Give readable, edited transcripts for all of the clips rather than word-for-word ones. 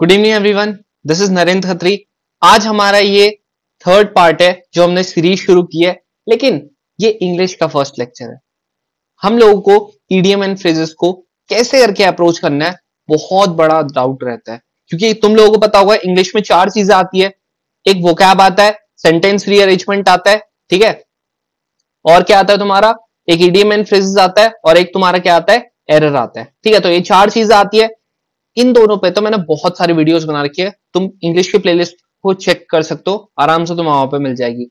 Good evening everyone, this is Narendra Khatri. आज हमारा ये थर्ड पार्ट है जो हमने सीरीज शुरू की है, लेकिन ये इंग्लिश का फर्स्ट लेक्चर है। हम लोगों को ईडियम एंड फ्रेजेस को कैसे करके अप्रोच करना है बहुत बड़ा डाउट रहता है, क्योंकि तुम लोगों को पता होगा इंग्लिश में चार चीजें आती है। एक वोकैब आता है, सेंटेंस रीअरेंजमेंट आता है, ठीक है, और क्या आता है तुम्हारा, एक ईडियम एंड फ्रेजेस आता है और एक तुम्हारा क्या आता है, एरर आता है, ठीक है। तो ये चार चीजें आती है। इन दोनों पे तो मैंने बहुत सारी वीडियोस बना रखी है, तुम इंग्लिश की प्लेलिस्ट को चेक कर सकते हो, आराम से तुम्हें वहां पे मिल जाएगी।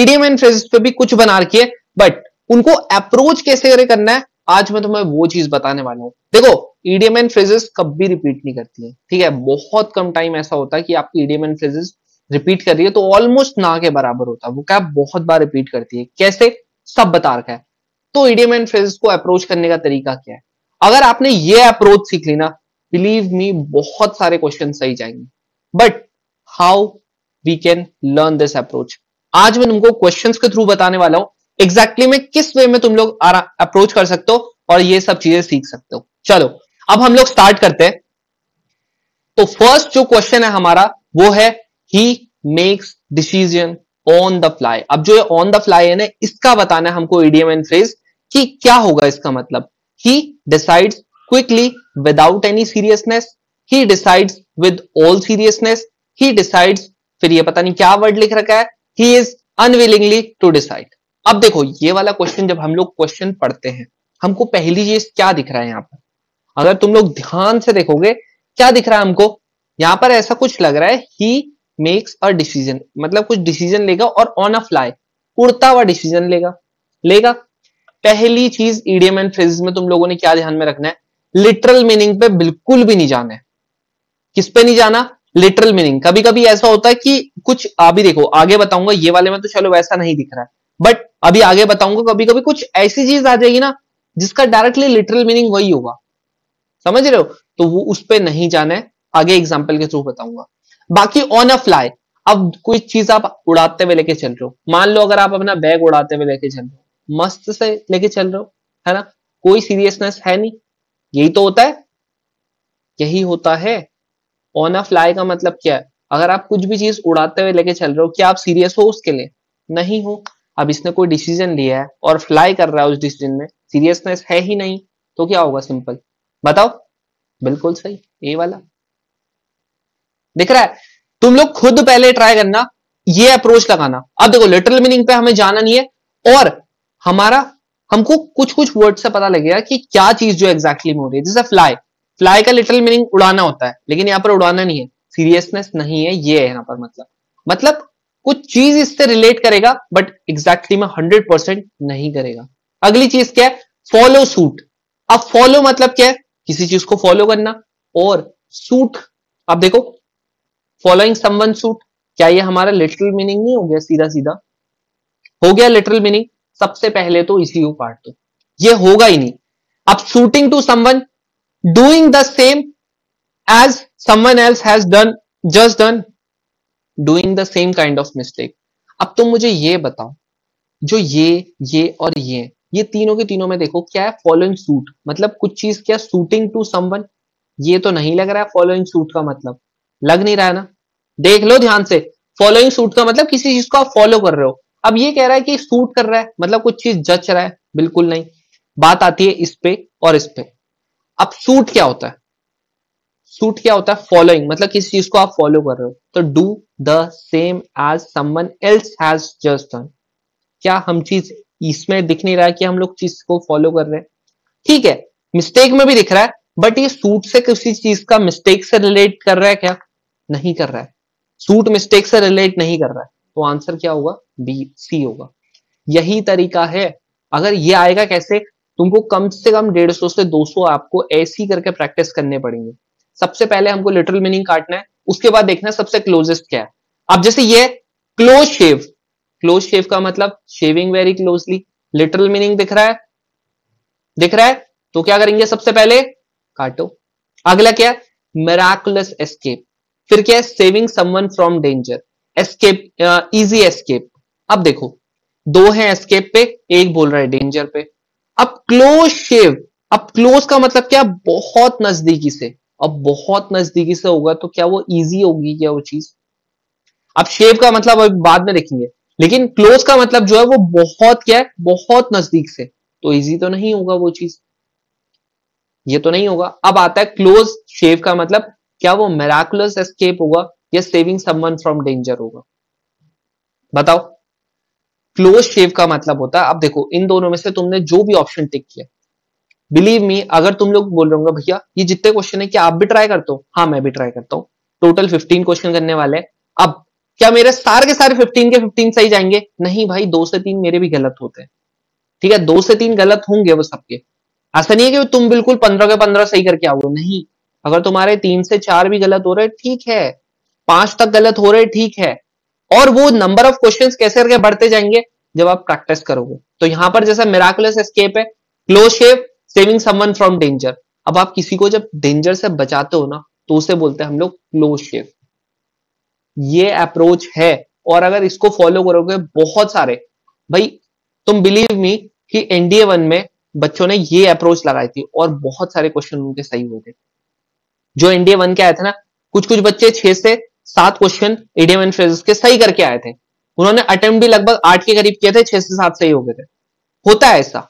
ईडियम एंड फ्रेजेस पे भी कुछ बना रखी है, बट उनको अप्रोच कैसे करना है आज मैं तुम्हें वो चीज बताने वाला हूँ। देखो, ईडियम एंड फ्रेजेस कभी रिपीट नहीं करती है, ठीक है, बहुत कम टाइम ऐसा होता है कि आपकी ईडियम एंड फ्रेजेस रिपीट कर रही है, तो ऑलमोस्ट ना के बराबर होता है। वो क्या बहुत बार रिपीट करती है, कैसे सब बता रखा है। तो ईडियम एंड फ्रेजेस को अप्रोच करने का तरीका क्या है, अगर आपने ये अप्रोच सीख ली ना, बिलीव मी बहुत सारे क्वेश्चन सही जाएंगे। But how we can learn this approach, आज मैं तुमको क्वेश्चंस के थ्रू बताने वाला हूं एग्जैक्टली मैं किस वे में तुम लोग अप्रोच कर सकते हो और ये सब चीजें सीख सकते हो। चलो अब हम लोग स्टार्ट करते हैं। तो फर्स्ट जो क्वेश्चन है हमारा वो है ही makes decision on the fly. अब जो ऑन द फ्लाई है ना, इसका बताना है हमको ईडियम एंड फ्रेज कि क्या होगा इसका मतलब। He decides quickly without any seriousness, he decides with all seriousness, he decides, फिर ये पता नहीं क्या वर्ड लिख रखा है, he is unwillingly to decide। अब देखो ये वाला क्वेश्चन, जब हम लोग क्वेश्चन पढ़ते हैं हमको पहली चीज क्या दिख रहा है यहाँ पर, अगर तुम लोग ध्यान से देखोगे क्या दिख रहा है हमको यहाँ पर, ऐसा कुछ लग रहा है he makes a decision, मतलब कुछ डिसीजन लेगा और on a fly, उड़ता हुआ डिसीजन लेगा। पहली चीज ईडियम एंड फ्रेजेस में तुम लोगों ने क्या ध्यान में रखना है, लिटरल मीनिंग पे बिल्कुल भी नहीं जाना है। किस पे नहीं जाना, लिटरल मीनिंग। कभी कभी ऐसा होता है कि कुछ, अभी देखो आगे बताऊंगा, ये वाले में तो चलो वैसा नहीं दिख रहा है, बट अभी आगे बताऊंगा कभी कभी कुछ ऐसी चीज आ जाएगी ना जिसका डायरेक्टली लिटरल मीनिंग वही होगा, समझ रहे हो, तो वो उस पे नहीं जाना है, आगे एग्जाम्पल के थ्रू बताऊंगा। बाकी ऑन अ फ्लाई, अब कोई चीज आप उड़ाते हुए लेके चल रहे हो, मान लो अगर आप अपना बैग उड़ाते हुए लेके चल रहे हो, मस्त से लेके चल रहे हो, है ना, कोई सीरियसनेस है नहीं, यही तो होता है, यही होता है। ऑन अ फ्लाई का मतलब क्या है, अगर आप कुछ भी चीज उड़ाते हुए लेके चल रहे हो, क्या आप सीरियस हो उसके लिए, नहीं हो। अब इसने कोई डिसीजन लिया है और फ्लाई कर रहा है, उस डिसीजन में सीरियसनेस है ही नहीं, तो क्या होगा, सिंपल बताओ, बिल्कुल सही, ये वाला दिख रहा है। तुम लोग खुद पहले ट्राई करना ये अप्रोच लगाना। अब देखो लिटरल मीनिंग पे हमें जाना नहीं है और हमारा, हमको कुछ कुछ वर्ड से पता लगेगा कि क्या चीज जो एग्जैक्टली में हो रही है। जैसे फ्लाई, फ्लाई का लिटरल मीनिंग उड़ाना होता है, लेकिन यहाँ पर उड़ाना नहीं है, सीरियसनेस नहीं है, ये है यहाँ पर मतलब कुछ चीज इससे रिलेट करेगा बट एग्जैक्टली में 100% नहीं करेगा। अगली चीज क्या है, फॉलो सूट। अब फॉलो मतलब क्या है, किसी चीज को फॉलो करना, और सूट, अब देखो फॉलोइंग समवन सूट, क्या ये हमारा लिटरल मीनिंग नहीं हो गया, सीधा सीधा हो गया लिटरल मीनिंग। सबसे पहले तो इसी को काट दो, ये होगा ही नहीं। अब shooting to someone, doing the same as someone else has done, just done, doing the same kind of mistake. अब तुम मुझे ये बताओ, जो ये और ये तीनों के तीनों में देखो क्या है, फॉलोइंग सूट, मतलब कुछ चीज क्या, शूटिंग टू समवन, ये तो नहीं लग रहा है फॉलोइंग सूट का मतलब, लग नहीं रहा है ना, देख लो ध्यान से, फॉलोइंग सूट का मतलब किसी चीज को आप फॉलो कर रहे हो। अब ये कह रहा है कि सूट कर रहा है, मतलब कुछ चीज जच रहा है, बिल्कुल नहीं। बात आती है इस पे और इस पे। अब सूट क्या होता है, सूट क्या होता है, फॉलोइंग, मतलब किसी चीज को आप फॉलो कर रहे हो, तो do the same as someone else has just done, क्या हम चीज इसमें दिख नहीं रहा है कि हम लोग चीज को फॉलो कर रहे हैं, ठीक है। मिस्टेक में भी दिख रहा है, बट ये सूट से किसी चीज का मिस्टेक से रिलेट कर रहा है क्या, नहीं कर रहा है, सूट मिस्टेक से रिलेट नहीं कर रहा है, तो आंसर क्या होगा, बी, सी होगा। यही तरीका है। अगर ये आएगा कैसे, तुमको कम से कम 150 से 200 आपको ऐसी करके प्रैक्टिस करने पड़ेंगे। सबसे पहले हमको लिटरल मीनिंग काटना है, उसके बाद देखना है सबसे क्लोजेस्ट क्या है। अब जैसे ये क्लोज शेव, क्लोज शेव का मतलब shaving very closely, literal meaning दिख रहा है, दिख रहा है, तो क्या करेंगे, सबसे पहले काटो। अगला क्या है, मिराकुलस एस्केप, फिर क्या है, saving someone from danger, escape, easy escape. अब देखो दो है एस्केप पे, एक बोल रहा है डेंजर पे। अब क्लोज शेव, अब क्लोज का मतलब क्या, बहुत नजदीकी से, अब बहुत नजदीकी से होगा तो क्या वो इजी होगी, क्या वो चीज? अब शेप का मतलब अब बाद में देखेंगे, लेकिन क्लोज का मतलब जो है वो बहुत क्या है, बहुत नजदीक से, तो इजी तो नहीं होगा वो चीज, ये तो नहीं होगा। अब आता है क्लोज शेव का मतलब क्या वो मिराकुलस एस्केप होगा या सेविंग समवन फ्रॉम डेंजर होगा? बताओ, क्लोज शेव का मतलब होता है, अब देखो इन दोनों में से तुमने जो भी ऑप्शन टिक किया, बिलीव मी अगर तुम लोग बोल रहे होंगे भैया ये जितने क्वेश्चन है क्या आप भी ट्राई करते हो? हाँ मैं भी ट्राई करता हूँ, टोटल 15 क्वेश्चन करने वाले हैं। अब क्या मेरे सारे के सारे 15 के 15 सही जाएंगे? नहीं भाई, 2 से 3 मेरे भी गलत होते हैं, ठीक है, 2 से 3 गलत होंगे वो सबके। ऐसा नहीं है कि तुम बिल्कुल 15 के 15 सही करके आओगे, नहीं, अगर तुम्हारे 3 से 4 भी गलत हो रहे ठीक है, 5 तक गलत हो रहे ठीक है, और वो नंबर ऑफ क्वेश्चंस कैसे करके बढ़ते जाएंगे जब आप प्रैक्टिस करोगे। तो यहां पर जैसा मिराकुलस एस्केप है, close shave, saving someone from danger. अब आप किसी को जब डेंजर से बचाते हो ना तो उसे बोलते हैं हम लोग क्लोज शेव। ये अप्रोच है और अगर इसको फॉलो करोगे बहुत सारे भाई, तुम बिलीव मी कि NDA 1 में बच्चों ने ये अप्रोच लगाई थी और बहुत सारे क्वेश्चन उनके सही हो गए। जो NDA 1 के आए थे ना, कुछ कुछ बच्चे 6 से 7 क्वेश्चन NDA 1 फ्रेजेस के सही करके आए थे, उन्होंने अटेम्प्ट भी लगभग 8 के करीब किए थे, 6 से 7 सही हो गए थे, होता है ऐसा।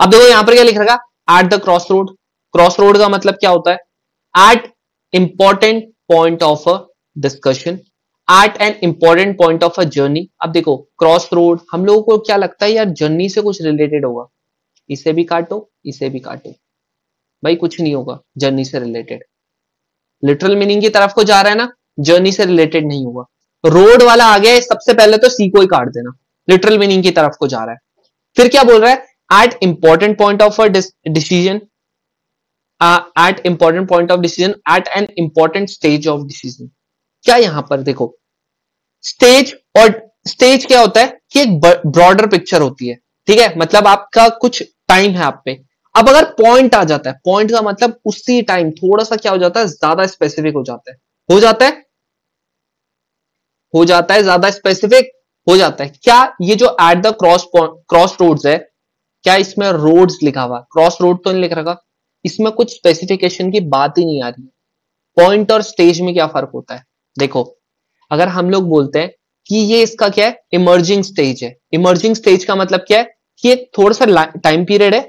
अब देखो यहां पर क्या लिख रखा, at the cross road. Cross road का मतलब क्या होता है? At important point of a discussion, at an important point of a journey. अब देखो क्रॉस रोड, हम लोगों को क्या लगता है यार जर्नी से कुछ रिलेटेड होगा, इसे भी काटो इसे भी काटो, भाई कुछ नहीं होगा जर्नी से रिलेटेड। लिटरल मीनिंग की तरफ को जा रहा है ना, जर्नी से रिलेटेड नहीं होगा। रोड वाला आ गया, सबसे पहले तो सी को ही काट देना, लिटरल मीनिंग की तरफ को जा रहा है। फिर क्या बोल रहा है? At important point of a decision, at important point of decision, at an important stage of decision. क्या यहां पर देखो स्टेज, और स्टेज क्या होता है कि एक ब्रॉडर पिक्चर होती है, ठीक है, मतलब आपका कुछ टाइम है आप पे। अब अगर पॉइंट आ जाता है, पॉइंट का मतलब उसी टाइम थोड़ा सा क्या हो जाता है, ज्यादा स्पेसिफिक हो जाता है, ज्यादा स्पेसिफिक हो जाता है। क्या ये जो एट द क्रॉस रोड्स है, क्या इसमें रोड्स लिखा हुआ? क्रॉस रोड तो नहीं लिख रखा, इसमें कुछ स्पेसिफिकेशन की बात ही नहीं आ रही। पॉइंट और स्टेज में क्या फर्क होता है? देखो अगर हम लोग बोलते हैं कि ये इसका क्या है, इमर्जिंग स्टेज है। इमर्जिंग स्टेज का मतलब क्या है कि एक थोड़ा सा टाइम पीरियड है,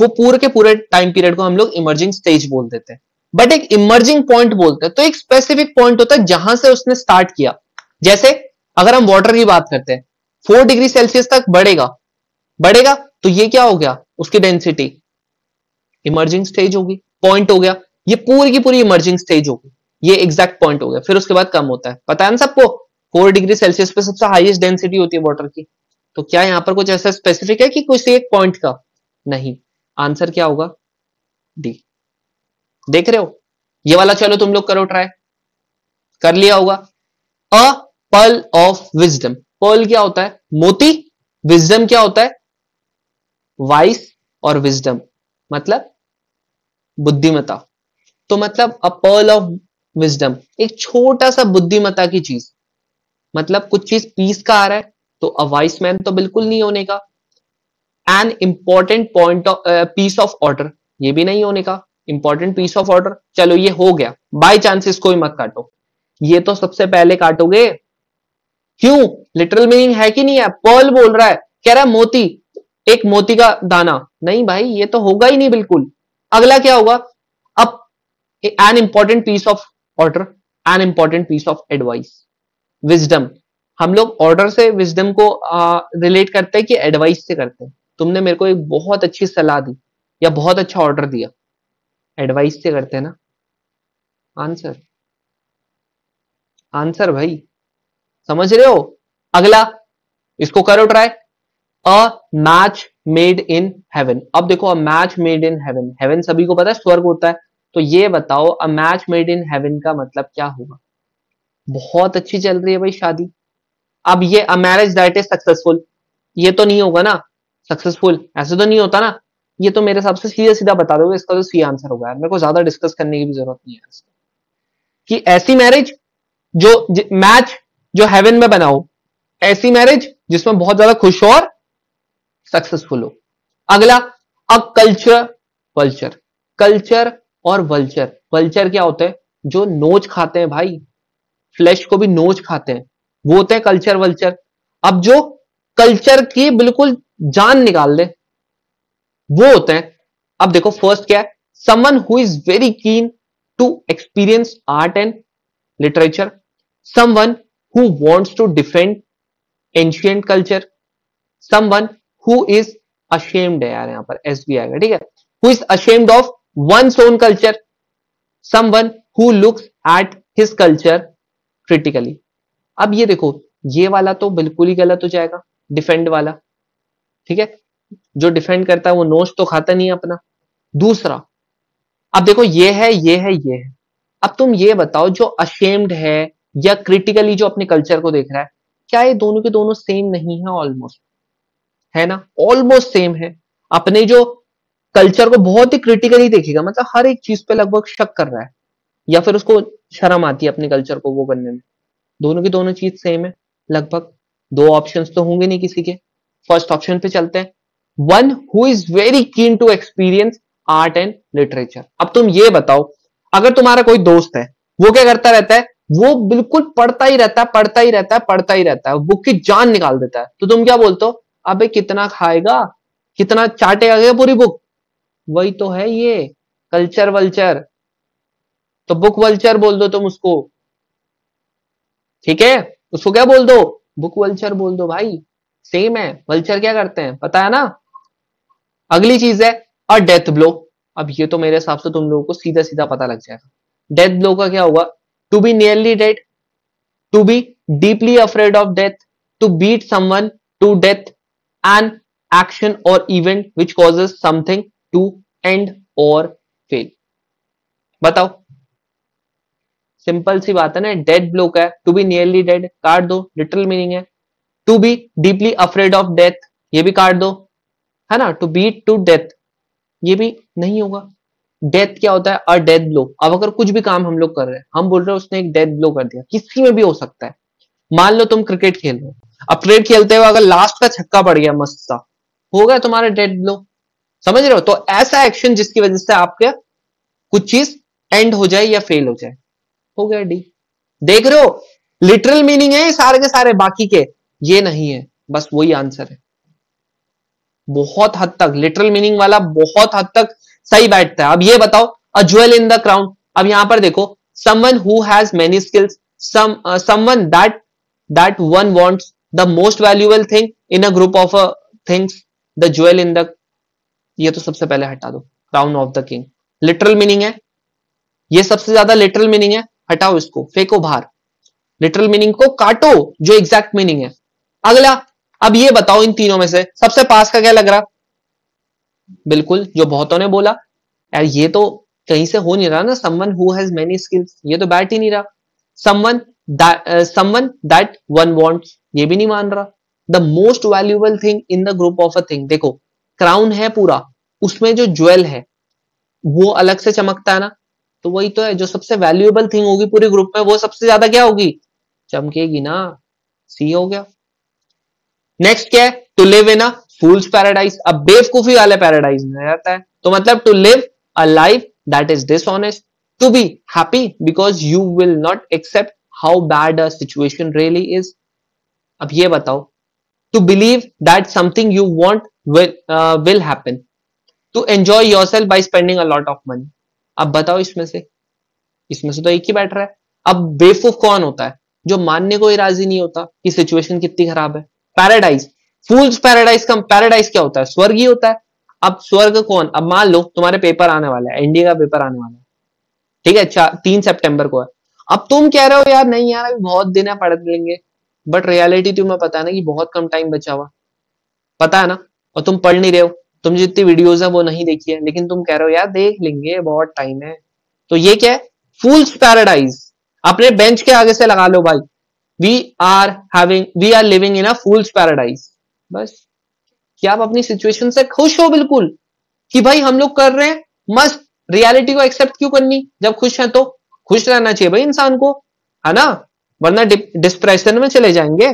वो पूरे के पूरे टाइम पीरियड को हम लोग इमर्जिंग स्टेज बोल देते हैं, बट एक इमर्जिंग पॉइंट बोलते हैं तो एक स्पेसिफिक पॉइंट होता है जहां से उसने स्टार्ट किया। जैसे अगर हम वाटर की बात करते हैं, 4 डिग्री सेल्सियस तक बढ़ेगा तो ये क्या हो गया, उसकी डेंसिटी इमर्जिंग स्टेज होगी, पॉइंट हो गया, ये पूरी की पूरी इमर्जिंग स्टेज होगी, ये एग्जैक्ट पॉइंट हो गया। फिर उसके बाद कम होता है, पता है ना सबको, 4 डिग्री सेल्सियस पे सबसे हाईएस्ट डेंसिटी होती है वाटर की। तो क्या यहाँ पर कुछ ऐसा स्पेसिफिक है कि कुछ एक पॉइंट का? नहीं, आंसर क्या होगा? डी। देख रहे हो ये वाला, चलो तुम लोग करो ट्राई, कर लिया होगा। A pearl of wisdom. Pearl क्या होता है? मोती। विजडम क्या होता है? वाइस और विजडम मतलब बुद्धिमता। तो मतलब अ पर्ल ऑफ विजडम, एक छोटा सा बुद्धिमता की चीज, मतलब कुछ चीज पीस का आ रहा है, तो अ वाइस मैन तो बिल्कुल नहीं होने का। An important point of piece of order, ये भी नहीं होने का, इंपॉर्टेंट पीस ऑफ ऑर्डर, चलो ये हो गया। बाय चांस इसको ही मत काटो, ये तो सबसे पहले काटोगे, क्यों? लिटरल मीनिंग है कि नहीं है? पर्ल बोल रहा है, कह रहा है मोती, एक मोती का दाना, नहीं भाई ये तो होगा ही नहीं बिल्कुल। अगला क्या होगा? अब an important piece of order, an important piece of advice, wisdom. हम लोग ऑर्डर से विजडम को रिलेट करते हैं कि एडवाइस से करते हैं? तुमने मेरे को एक बहुत अच्छी सलाह दी या बहुत अच्छा ऑर्डर दिया, एडवाइस से करते हैं ना। आंसर आंसर भाई, समझ रहे हो? अगला इसको करो try, a match made in heaven. अब देखो a match made in heaven, heaven सभी को पता है स्वर्ग होता है, तो ये बताओ a match made in heaven का मतलब क्या होगा? बहुत अच्छी चल रही है भाई शादी, अब ये a marriage that is successful, ये तो नहीं होगा ना, सक्सेसफुल ऐसे तो नहीं होता ना, ये तो मेरे हिसाब से सीधा सीधा बता दोगे, इसका तो सी आंसर होगा यार, मेरे को ज्यादा डिस्कस करने की भी जरूरत नहीं है कि ऐसी मैरिज जो मैच जो हेवन में बनाओ, ऐसी मैरिज जिसमें बहुत ज्यादा खुश हो और सक्सेसफुल हो। अगला अ कल्चर, कल्चर और वल्चर। वल्चर क्या होते हैं? जो नोच खाते हैं भाई, फ्लैश को भी नोच खाते हैं, वो होते हैं कल्चर वल्चर। अब जो कल्चर की बिल्कुल जान निकाल दे वो होते हैं। अब देखो फर्स्ट क्या है, someone who is very keen to experience art and literature, someone who wants to defend ancient culture, someone who is ashamed है यार यहां पर एसबीआई का, ठीक है, who is ashamed of one's own culture, someone who looks at his culture critically। अब ये देखो ये वाला तो बिल्कुल ही गलत हो जाएगा, डिफेंड वाला, ठीक है, जो डिफेंड करता है वो नोच तो खाता नहीं है अपना। दूसरा अब देखो ये है, ये है, ये है। अब तुम ये बताओ जो ashamed है या क्रिटिकली जो अपने कल्चर को देख रहा है, क्या ये दोनों के दोनों सेम नहीं है? ऑलमोस्ट है ना, ऑलमोस्ट सेम है। अपने जो कल्चर को बहुत ही क्रिटिकली देखेगा, मतलब हर एक चीज पे लगभग शक कर रहा है या फिर उसको शर्म आती है अपने कल्चर को वो बनने में, दोनों की दोनों चीज सेम है लगभग। दो ऑप्शंस तो होंगे नहीं किसी के। फर्स्ट ऑप्शन पे चलते हैं, one who is very keen to experience art and literature. अब तुम ये बताओ अगर तुम्हारा कोई दोस्त है, वो क्या करता रहता है, वो बिल्कुल पढ़ता ही रहता है, पढ़ता ही रहता है, पढ़ता ही रहता है, बुक की जान निकाल देता है, तो तुम क्या बोलते हो, अबे कितना खाएगा, कितना चाटेगा पूरी बुक। वही तो है ये कल्चर वल्चर, तो बुक वल्चर बोल दो तुम उसको, ठीक है, उसको क्या बोल दो, बुक वल्चर बोल दो भाई, सेम है। वल्चर क्या करते हैं पता है ना। अगली चीज है अ डेथ ब्लो। अब ये तो मेरे हिसाब से तुम लोगों को सीधा सीधा पता लग जाएगा। डेथ ब्लो का क्या हुआ, to be nearly dead, to be deeply afraid of death, to beat someone to death, and action or event which causes something to end or fail. बताओ सिंपल सी बात है ना, डेथ ब्लो का है टू बी नियरली डेड, काट दो, literal meaning है, to be deeply afraid of death, ये भी काट दो, है ना, टू बीट टू डेथ, ये भी नहीं होगा। डेथ क्या होता है, अ डेथ ब्लो। अब अगर कुछ भी काम हम लोग कर रहे हैं, हम बोल रहे हैं उसने एक डेथ ब्लो कर दिया, किसी में भी हो सकता है। मान लो तुम क्रिकेट खेल रहे हो, अब क्रिकेट खेलते हुए अगर लास्ट का छक्का पड़ गया मस्त सा, हो गया तुम्हारा डेथ ब्लो, समझ रहे हो। तो ऐसा एक्शन जिसकी वजह से आपके कुछ चीज एंड हो जाए या फेल हो जाए, हो गया डी। देख रहे हो लिटरल मीनिंग है सारे के सारे, बाकी के ये नहीं है, बस वही आंसर है। बहुत हद तक लिटरल मीनिंग वाला बहुत हद तक सही बैठता है। अब ये बताओ a jewel in the crown. अब यहां पर देखो someone who has many skills, someone that one wants, the most valuable thing in a group of things, the jewel in the, ये तो सबसे पहले हटा दो, crown of the king, literal meaning है, ये सबसे ज्यादा लिटरल मीनिंग है, हटाओ इसको, फेंको बाहर, लिटरल मीनिंग को काटो जो एग्जैक्ट मीनिंग है। अगला अब ये बताओ इन तीनों में से सबसे पास का क्या लग रहा। बिल्कुल जो बहुतों ने बोला यार ये तो कहीं से हो नहीं रहा ना, someone who has many skills, ये तो बैठ ही नहीं रहा। समवन दैट वन वांट्स, ये भी नहीं मान रहा। The most valuable thing in the group of a thing, देखो क्राउन है पूरा, उसमें जो ज्वेल है वो अलग से चमकता है ना, तो वही तो है, जो सबसे वैल्यूएबल थिंग होगी पूरे ग्रुप में वो सबसे ज्यादा क्या होगी, चमकेगी ना, सी हो गया। नेक्स्ट क्या है, to live in a fool's paradise. अब बेवकूफी वाले पैराडाइज में रहता है, तो मतलब to live a life that is dishonest, to be happy because you will not accept how bad a situation really is. अब ये बताओ to believe that something you want will happen, to enjoy yourself by spending a lot of money। अब बताओ इसमें से तो एक ही बैठ रहा है। अब बेवकूफ कौन होता है, जो मानने को ही राजी नहीं होता कि सिचुएशन कितनी खराब है। पैराडाइज, फूल्स पैराडाइज का पैराडाइज क्या होता है, स्वर्ग ही होता है। अब स्वर्ग कौन, अब मान लो तुम्हारे पेपर आने वाला है, एनडीए का पेपर आने वाला है, ठीक है, 3 सितंबर को है। अब तुम कह रहे हो यार नहीं यार अभी बहुत दिन है पढ़ लेंगे, बट रियलिटी तुम्हें पता है ना कि बहुत कम टाइम बचा हुआ, पता है ना, और तुम पढ़ नहीं रहे हो, तुम जितनी वीडियोस है वो नहीं देखी है, लेकिन तुम कह रहे हो यार देख लेंगे बहुत टाइम है। तो ये क्या है, फूल्स पैराडाइज। अपने बेंच के आगे से लगा लो भाई, we are living in a fool's paradise. बस क्या आप अपनी सिचुएशन से खुश हो बिल्कुल, कि भाई हम लोग कर रहे हैं मस्त, रियलिटी को एक्सेप्ट क्यों करनी, जब खुश है तो खुश रहना चाहिए भाई इंसान को, है ना, वरना डिप्रेशन में चले जाएंगे,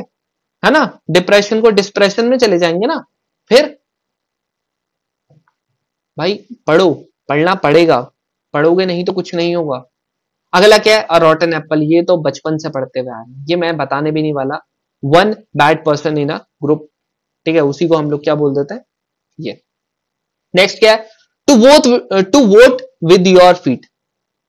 है ना, डिप्रेशन को डिस्प्रेशन में चले जाएंगे ना। फिर भाई पढ़ो, पढ़ना पड़ेगा, पढ़ोगे नहीं तो कुछ नहीं होगा। अगला क्या है, अ रॉटन एप्पल, ये तो बचपन से पढ़ते हुए आ रहे हैं, ये मैं बताने भी नहीं वाला। One bad person in a group, ठीक है, उसी को हम लोग क्या बोल देते हैं ये। नेक्स्ट क्या है, to vote with your feet.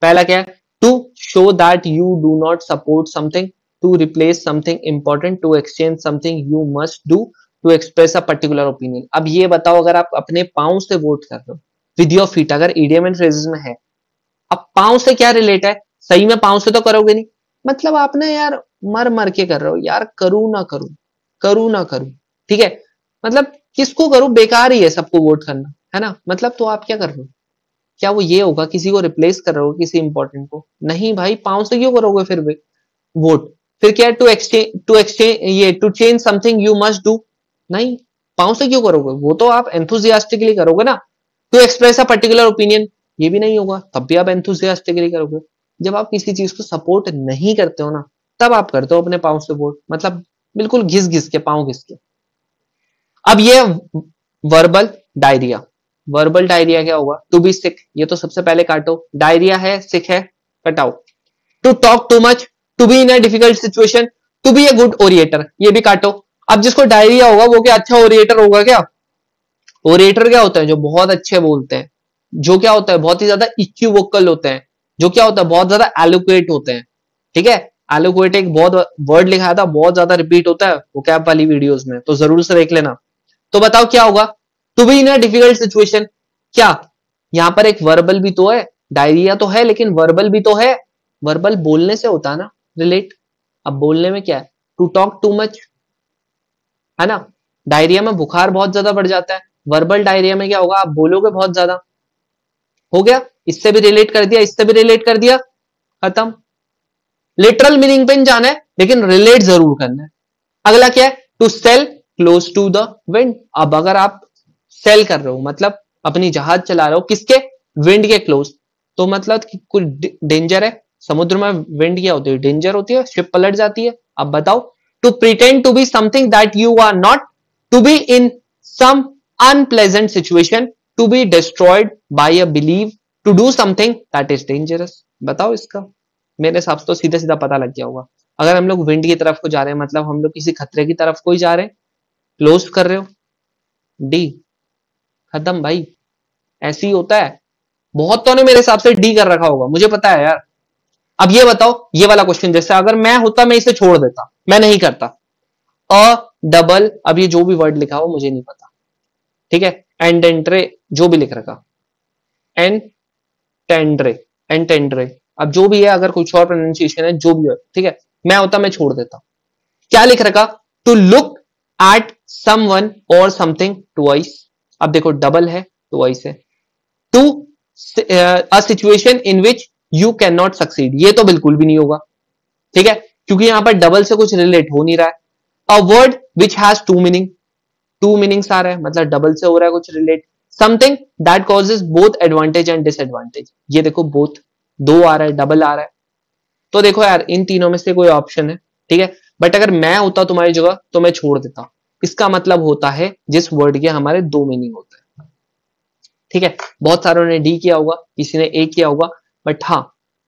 पहला क्या है, to show that you do not support something, to replace something important, to exchange something you must do, to express a particular opinion. अब ये बताओ, अगर आप अपने पांव से वोट कर रहे हो विद योर फीट, अगर इडियम एंड फ्रेजेस में है, अब पांव से क्या रिलेट है, सही में पांव से तो करोगे नहीं, मतलब आप ना यार मर मर के कर रहे हो यार, करूं ना करूं, ठीक है, मतलब किसको करूं, बेकार ही है सबको वोट करना, है ना। मतलब तो आप क्या कर रहे हो, क्या वो ये होगा किसी को रिप्लेस कर रहे हो किसी इंपॉर्टेंट को, नहीं भाई, पांव से क्यों करोगे फिर भी वोट। फिर क्या है, to change something you must do, नहीं पांव से क्यों करोगे, वो तो आप एंथुजियास्टिकली करोगे ना। To express a particular opinion, ये भी नहीं होगा, तब भी आप एंथुजियास्टिकली करोगे। जब आप किसी चीज को सपोर्ट नहीं करते हो ना, तब आप करते हो अपने पांव से वोट, मतलब बिल्कुल घिस के पांव। अब ये वर्बल डायरिया क्या होगा, टू बी सिक, ये तो सबसे पहले काटो, डायरिया है सिक है कटाओ। To talk too much, to be in a difficult situation, to be a good orator, ये भी काटो। अब जिसको डायरिया होगा वो क्या अच्छा ओरिएटर होगा क्या? ओरिएटर क्या होता है, जो बहुत अच्छे बोलते हैं, जो क्या होता है बहुत ही ज्यादा इक्यूवोकल होते हैं, जो क्या होता है बहुत ज्यादा एलोक्वेट होते हैं, ठीक है। एलोक्वेट एक बहुत वर्ड लिखा था, बहुत ज्यादा रिपीट होता है वो कैप वाली वीडियोस में, तो जरूर से देख लेना। तो बताओ क्या होगा, to be in a difficult situation, क्या यहाँ पर एक वर्बल भी तो है, डायरिया तो है लेकिन वर्बल भी तो है, वर्बल बोलने से होता है ना रिलेट, अब बोलने में क्या है, टू टॉक टू मच, है ना। डायरिया में बुखार बहुत ज्यादा बढ़ जाता है, वर्बल डायरिया में क्या होगा, आप बोलोगे बहुत ज्यादा, हो गया, इससे भी रिलेट कर दिया, इससे भी रिलेट कर दिया, खत्म। लिटरल मीनिंग पे नहीं जाना है लेकिन रिलेट जरूर करना है। अगला क्या है, to sail close to the wind. अब अगर आप सेल कर रहे हो, मतलब अपनी जहाज चला रहे हो किसके, विंड के क्लोज, तो मतलब कुछ डेंजर है, समुद्र में विंड क्या होती है, डेंजर होती है, शिप पलट जाती है। अब बताओ, to pretend to be something that you are not, to be in some unpleasant situation, to be destroyed by a belief, to do something that is dangerous। बताओ इसका, मेरे हिसाब से तो सीधा सीधा पता लग गया होगा, अगर हम लोग विंड की तरफ को जा रहे हैं मतलब हम लोग किसी खतरे की तरफ को ही जा रहे हैं, क्लोज कर रहे हो, डी खत्म भाई, ऐसे ही होता है। बहुत तो ने मेरे हिसाब से डी कर रखा होगा, मुझे पता है यार। अब ये बताओ, ये वाला क्वेश्चन जैसे अगर मैं होता मैं इसे छोड़ देता, मैं नहीं करता। अ डबल, अब ये जो भी वर्ड लिखा हो मुझे नहीं पता, ठीक है, एंड टेंड्रे, जो भी लिख रखा, एंड टेंड्रे, अब जो भी है, अगर कुछ और प्रोनाउंसिएशन है जो भी है, ठीक है, मैं होता मैं छोड़ देता। क्या लिख रखा, टू लुक एट समवन और समथिंग ट्वाइस, अब देखो डबल है ट्वाइस है। To a situation in which you can not succeed, ये तो बिल्कुल भी नहीं होगा, ठीक है, क्योंकि यहां पर डबल से कुछ रिलेट हो नहीं रहा है। A word which has two meaning, two meanings आ रहा है, मतलब डबल से हो रहा है कुछ relate. Something that causes both advantage and disadvantage, ये देखो बोथ, दो आ रहा है, डबल आ रहा है, तो देखो यार इन तीनों में से कोई ऑप्शन है, ठीक है, बट अगर मैं होता तुम्हारी जगह तो मैं छोड़ देता। इसका मतलब होता है जिस वर्ड के हमारे दो मीनिंग होते हैं, ठीक है। बहुत सारों ने डी किया होगा, किसी ने ए किया होगा, बट हाँ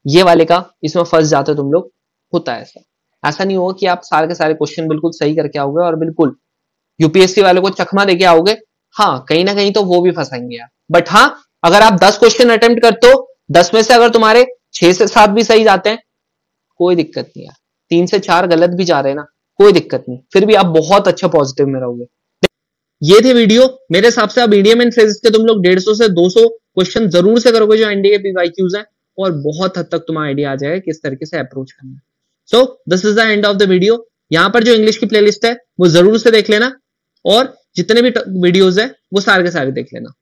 ये वाले का इसमें फंस जाते तुम लोग, होता है ऐसा। ऐसा नहीं होगा कि आप सारे के सारे क्वेश्चन बिल्कुल सही करके आओगे और बिल्कुल यूपीएससी वाले को चकमा देके आओगे, हाँ कहीं ना कहीं तो वो भी फंसाएंगे यार। बट हाँ अगर आप 10 क्वेश्चन अटेम्प्ट करते हो, 10 में से अगर तुम्हारे 6 से 7 भी सही जाते हैं, कोई दिक्कत नहीं यार, 3 से 4 गलत भी जा रहे हैं ना, कोई दिक्कत नहीं, फिर भी आप बहुत अच्छे पॉजिटिव में रहोगे। ये थी वीडियो, मेरे हिसाब से अब इडियम एंड फ्रेजेस के तुम लोग 150 से 200 क्वेश्चन जरूर से करोगे जो एनडीए पीवाईक्यूज हैं, और बहुत हद तक तुम्हारा आइडिया आ जाएगा किस तरीके से अप्रोच करना है। So this is the end of the video. यहाँ पर जो इंग्लिश की प्लेलिस्ट है वो जरूर से देख लेना, और जितने भी वीडियोस है वो सारे के सारे देख लेना।